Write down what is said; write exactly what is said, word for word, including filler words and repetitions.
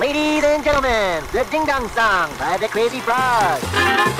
Ladies and gentlemen, the Ding Dong Song by the Grazy Frogs.